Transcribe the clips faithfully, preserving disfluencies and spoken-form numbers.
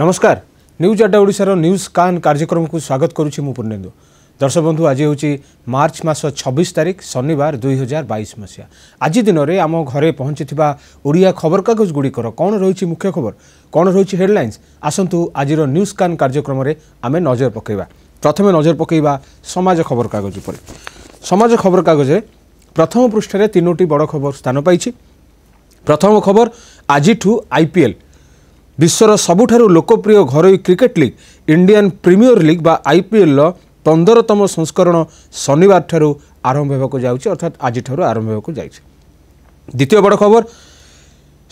नमस्कार न्यूज अड्डा ओडिशार न्यूज कान कार्यक्रम को स्वागत करुच्ची मु पूर्णेन्दु। दर्शक बंधु आज हूँ मार्च मास छब्बीस तारीख शनिवार दुई हजार बाईस मसीहा आज दिन में आम घरे पहुंची ओडिया खबर कागज गुड़िकर कौन रही मुख्य खबर कौन रही हेडलाइंस आसतु आज न्यूज कान कार्यक्रम में आम नजर पकईवा। प्रथम नजर पकईवा समाज खबर कागज पर। समाज खबर कागज प्रथम पृष्ठ में तीनोटी बड़ खबर स्थान पाई। प्रथम खबर आज आईपीएल विश्वर सबुठारु लोकप्रिय घरोई cricket league Indian premiere league बा आईपीएल पंद्रहतम संस्करण शनिवार ठारू आरंभ होबाको जाउछि अर्थात आज ठारू आरंभ होबाको जाइछि। द्वितीय बड़ खबर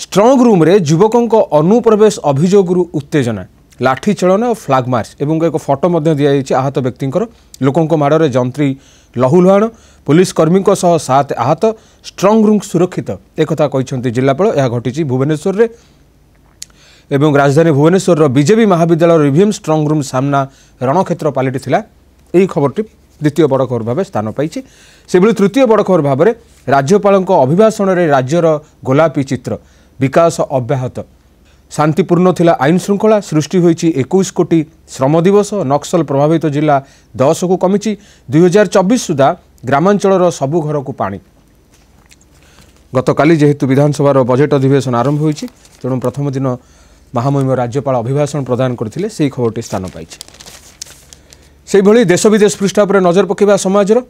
स्ट्रंग रूम रे युवकों अनुप्रवेश अभियोगरु उत्तेजना लाठी चलन और फ्लाग मार्च एवं एक फोटो मध्य दिखाई आहत व्यक्तिंकर लोकों माड़े जंत्री लहुलुहाण पुलिसकर्मी सात आहत स्ट्रंग रूम सुरक्षित एक कथा कहते जिलापाल। यह घटी भुवनेश्वर रे एवं राजधानी भुवनेश्वर बीजेपी महाविद्यालय ईवीएम स्ट्रंग रूम सामना रणक्षेत्र पालटी थिला। यही खबरटी द्वितीय बड़ खबर भाव स्थान पाई। से तृतीय बड़ खबर भाव में राज्यपाल अभिभाषण में राज्यर गोलापी चित्र विकास अब्याहत शांतिपूर्ण थिला आईन श्रृंखला सृष्टि होईची इक्कीस कोटी श्रम दिवस नक्सल प्रभावित जिला दस को कमी दुई हजार चौबीस सुधा ग्रामांचल सबु घर को पानी। गतकाली जेहेतु विधानसभा बजेट अधिवेशन आरंभ होईची तेणु प्रथम दिन महामहिम राज्यपाल अभिभाषण प्रदान करथिले सेही खबरटी स्थान पाइछि। सेही भली देश विदेश पृष्ठा पर नजर पकेबा समाजर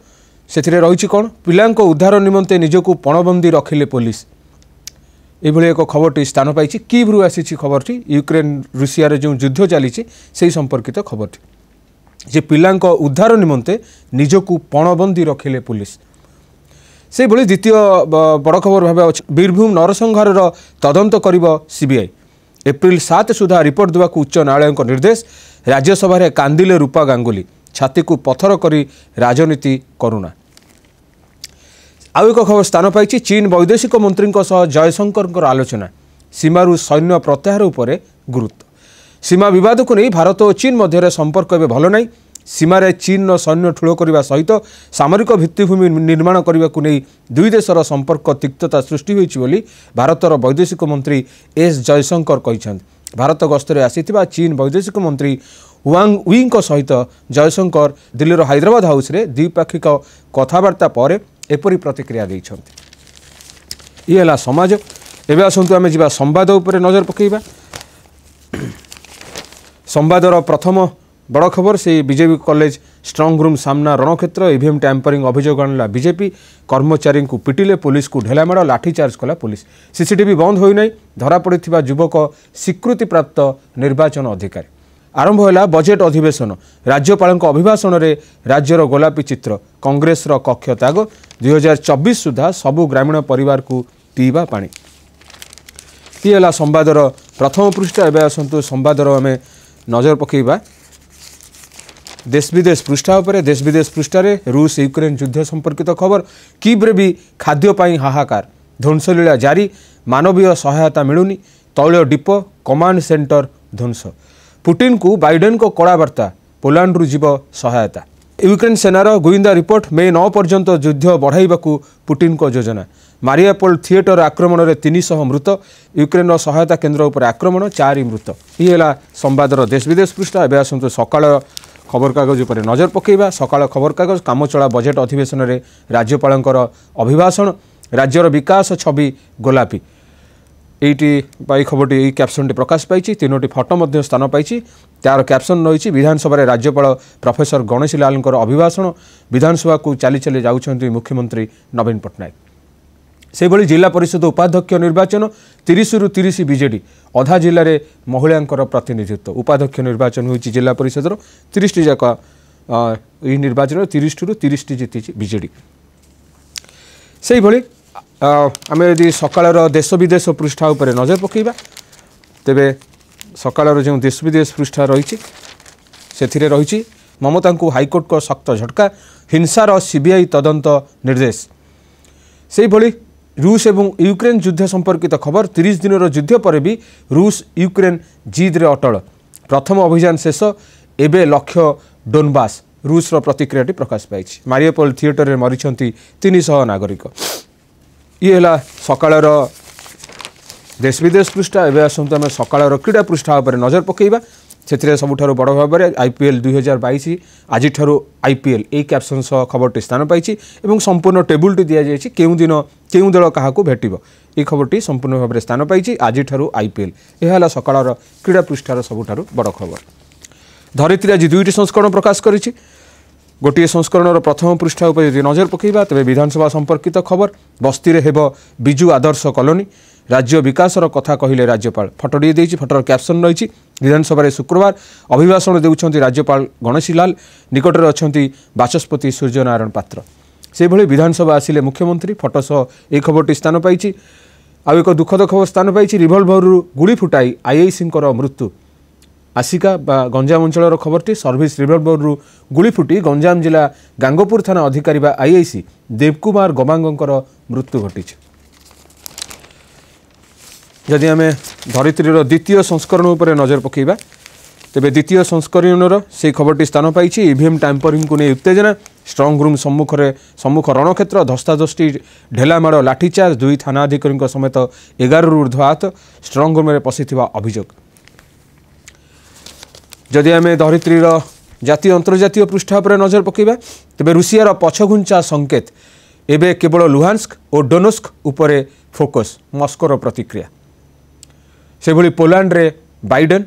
सेथिरे रहिछि कोन पिलांको उद्धार निमंते निजको पणबंदी रखिले पुलिस एभली एक खबरटी स्थान पाइछि। कीव्रु आसीछि खबरटी यूक्रेन रूसिया रे जो युद्ध चलीछि सेही संपर्कित खबरटी जे पिलांको उद्धार निमंते निजको पणबंदी रखिले पुलिस। से भली द्वितीय बड़ खबर भाव बीरभूम नरसंहार तदंत करिब सीबीआई एप्रिल सात सुधा रिपोर्ट देवा उच्च न्यायालय निर्देश। राज्यसभा रे कांदिले रूपा गांगुली छाती को पथर करी राजनीति करुणा। आउ एक खबर स्थान पाई। चीन वैदेशिक मंत्री जयशंकर आलोचना सीमारू सैन्य प्रत्याहार उपर गुरुत्व। सीमा विवाद को नहीं भारत और चीन मध्य संपर्क एवं भल ना। सीमार चीन सैन्य ठूल करने सहित सामरिक भित्तिभूमि निर्माण करने को नहीं दुई देशर संपर्क तिक्तता सृष्टि होती भारतर वैदेशिक मंत्री एस जयशंकर कहते। भारत गस्तरे आसीथिबा चीन वैदेशिक मंत्री वांग ई सहित जयशंकर दिल्लीर हैदराबाद हाउस रे द्विपाक्षिक कथबार्ता पर एपरी प्रतिक्रिया देइछन्ति। ये हला समाज। एबे आसंतु आमे जिबा संवाद उपरे नजर पकेइबा। संवादर प्रथम बड़ खबर से बीजेपी कॉलेज स्ट्रंग रूम सामना रणक्षेत्र ईवीएम टैंपरिंग अभियोग आनला बीजेपी कर्मचारी को पिटिले पुलिस को ढेलामाड़ लाठीचार्ज कला पुलिस। सीसीटीवी बंद हो नहीं धरा पड़िथिबा युवक स्वीकृति प्राप्त निर्वाचन अधिकारी। आरंभ होला बजेट अधिवेशन राज्यपाल अभिभाषण में राज्यर गोलापी चित्र कांग्रेस कक्ष त्याग दुई हजार चौबीस सुधा सबु ग्रामीण परिवार को पीवा पानी। ये हला संवादर प्रथम पृष्ठ। एवं आसतु संवादर आम नजर पकईवा देश विदेश पृष्ठा पर। देश विदेश पृष्ठा रे रूस यूक्रेन युद्ध संपर्कित खबर। किब्रे भी खाद्यपाई हाहाकार ध्वंसलीला जारी मानवीय सहायता मिलूनी तैल डिप कमांड सेंटर ध्वंस। पुटिन को बाइडेन को कड़ा बार्ता पोलैंड जीव सहायता। यूक्रेन सेनार गुइंदा रिपोर्ट मे नौ पर्यंत युद्ध बढ़ाइबाकू पुटिन को योजना। मारियुपोल थिएटर आक्रमण में तीन सौ मृत यूक्रेन सहायता केन्द्र उपर आक्रमण चार मृत। ये है संवादर देश विदेश पृष्ठा। एवं आसतु सकाल खबर कागज पर नजर पकेइबा। सकाल खबर कागज कामचला बजेट अधिवेशन में राज्यपालंकर अभिभाषण राज्यर विकास छवि गोलापी यही खबरटी यही कैप्शन प्रकाश पाई। तीनोटी फोटो मध्य स्थान पाई। तार कैप्शन रही विधानसभा राज्यपाल प्रोफेसर गणेशी लाल अभिभाषण विधानसभा को चली चली जाउछन्ति मुख्यमंत्री नवीन पटनायक। से भली जिला परिषद उपाध्यक्ष निर्वाचन तीस रु तीस बीजेडी अधा जिले में महिला प्रतिनिधित्व। उपाध्यक्ष निर्वाचन हो जिला परिषदर तीस टी जाक यही निर्वाचन तीस टू तीस टी जीति बीजेडी। से भली आम यदि सकाल देश विदेश पृष्ठा उपर नजर पकईबा तेरे सकाल जो देश विदेश पृष्ठा रही से रही ममता को हाइकोर्ट को सख्त झटका हिंसार सीबीआई तदंत निर्देश। से भली रूस एवं यूक्रेन युद्ध संपर्कित खबर। तीस दिन युद्ध पर भी रूस यूक्रेन जिद्रे अटल प्रथम अभियान शेष एबे लक्ष्य डोनबास रूस प्रतिक्रिया प्रकाश पाई। मारियुपोल थिएटर में मरीच तीन सौ नागरिक। ये है सकाल देश विदेश पृष्ठा एवं आसतु आम सकाल क्रीड़ा पृष्ठा उपर नजर पकईबा से सबुठ बड़ भाव में आईपीएल दुई हजार बैश आज आईपीएल यही कैप्सन सह खबरटी स्थान पाई संपूर्ण टेबुलटी दि जाएगी क्यों दिन क्यों दल क्या भेट ये खबरटी संपूर्ण भाव में स्थान पाई आज आईपीएल यह सकाल क्रीड़ा पृष्ठार सबुठ बड़ खबर। धरित्री आज दुईट संस्करण प्रकाश कर गोटे संस्करण प्रथम पृष्ठा यदि नजर पकईबा तेज विधानसभा संपर्कित खबर बस्ती में हेब बिजु आदर्श कॉलोनी राज्य विकास कथा कहले राज्यपाल फटोटी देती फटोर कैप्शन रही विधानसभा शुक्रवार अभिभाषण देउछंती राज्यपाल गणेशी लाल निकटर अच्छी बाचस्पति सूर्यनारायण पात्र से विधानसभा आसिले मुख्यमंत्री फटो सह यह खबरटी स्थान पाई। आउ एक दुखद खबर स्थान पाई रिभल्भरु गुली फुटाई आईआईसींकर मृत्यु आसिका गंजाम अंचल खबरटी सर्विस रिभल्भरु गुली फुटी गंजाम जिला गांगपुर थाना अधिकारी बा आईआईसी देवकुमार गवांगकर मृत्यु घटी। जदि आम धरित्रीर द्वितीय संस्करण उपर नजर पकईबा तेबे द्वितीय संस्करणर से खबरटी स्थान पाई ईवीएम टैंपरिंग को नहीं उत्तेजना स्ट्रंग रूम सम्मुखरे सम्मुख रणक्षेत्र धस्ताधस्ती ढेलामाड़ लाठीचार्ज दुई थानाधिकारी समेत एगार ऊर्ध्व आहत स्ट्रंग रूम में पशिथिबा अभियोग। जदि आम धरित्रीर जातीय अंतर्जातीय पृष्ठा उपर नजर पकईबा तेबे रूसियार पछघुंचा संकेत एबे केवल लुहांस्क और डोनेस्क उपरे फोकस मस्कोर प्रतिक्रिया से भली पोलैंड रे बाइडेन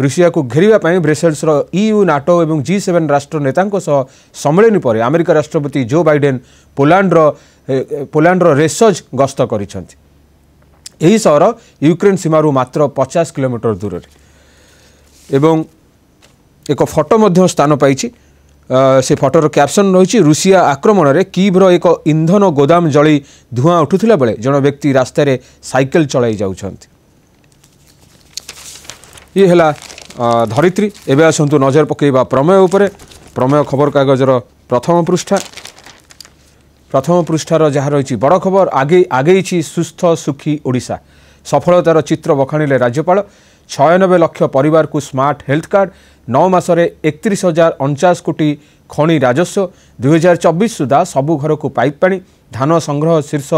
रूसिया को घेरिया ब्रेसेल्स रो ईयू नाटो एवं जी सेवेन राष्ट्र नेतांको सम्मेलन पर अमेरिका राष्ट्रपति जो बाइडेन पोलैंड रो पोलैंड रो रेसज गस्त करिसेंति। एही सहर यूक्रेन सीमारू मात्र पचास किलोमीटर दूर रे एवं एक फोटो मध्य स्थान पाई से फटोर कैप्शन रही रूसिया आक्रमण में कीव्र एक इंधन गोदाम जली धुआं उठुथिला बेले जन व्यक्ति रास्ते रे साइकल चलाई जाउछंती। ये है धरित्री एवं आसतु नजर पकईवा प्रमेय उपरे प्रमेय खबर कागजर प्रथम पृष्ठा प्रथम पृष्ठार जहाँ रही बड़ खबर आगे आगे सुस्थ सुखी ओडिशा सफलतार चित्र बखाणिले राज्यपाल छियानबे लक्ष परिवार को स्मार्ट हेल्थ कार्ड नौ मासरे एकतीस हजार उनचास कोटी खणी राजस्व दुई हजार चौबीस सुधा सबु घर को पाइप पानी धान संग्रह शीर्ष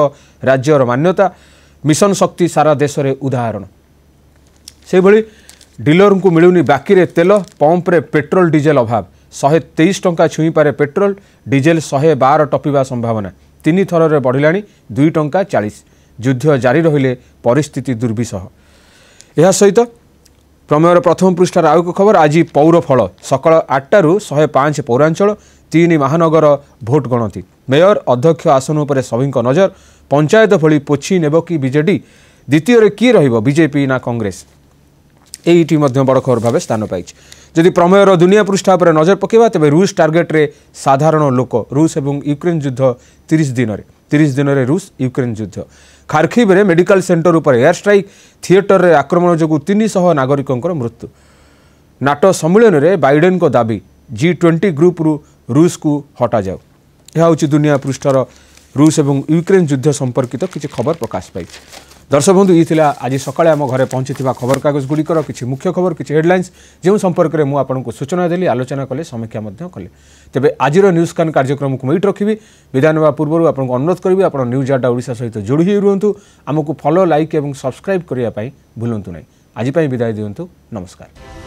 राज्यर मान्यता मिशन शक्ति सारा देश में उदाहरण। से भली डीलर को मिलूनी बाकी रे तेल पंप्रे पेट्रोल डीजेल अभाव शहे तेईस टंका छुई पारे पेट्रोल डीजेल शहे बार टपिवा संभावना तीन थर रे बढ़िलानी दुई टंका चालीस युद्ध जारी रहिले परिस्थिति दुर्विसह। यह सहित प्रमेयर प्रथम पृष्ठार आउ एक खबर आज पौर फल सकाल आठटू शहे पाँच पौरांचल तीन महानगर भोट गणति मेयर अध्यक्ष आसन उपर सभी नजर पंचायत भली पोछी नेब कि बीजेडी द्वितीय किए रहिबो बीजेपी ना कांग्रेस एईटी बड़ खबर भाव स्थान पाई। जदि प्रमेयर दुनिया पृष्ठा पर नजर पकईवा तेज रूस टार्गेट रे साधारण लोक रूस एवं यूक्रेन युद्ध तीस दिन रे तीस दिन रे रूस यूक्रेन युद्ध खारखिव रे मेडिकल सेंटर उपर एयर स्ट्राइक थिएटर रे आक्रमण जो तीन सौ नागरिकों मृत्यु नाटो सम्मेलन रे बाइडेन को दाबी जी ट्वेंटी ग्रुप रु रूस को हटा जाओ। यह हूँ दुनिया पृष्ठर रूस एवं यूक्रेन युद्ध संपर्कित किसी खबर प्रकाश पाई। दर्शक बंधु ये आज सकाले आम घर पहुंची खबर कागज गुड़िकर किसी मुख्य खबर किसी हेडलाइंस जो संपर्क में मुझे आपको सूचना देली आलोचना कले समीक्षा कले तेज आज न्यूज स्कैन कार्यक्रम को मुझे रखी विधान होगा पूर्व आपको अनुरोध करी आप न्यूज अड्डा ओडिशा सहित जोड़ी रुंतु आमको फॉलो लाइक और सब्सक्राइब करने भूलु ना। आजपाई विदाय दिंतु नमस्कार।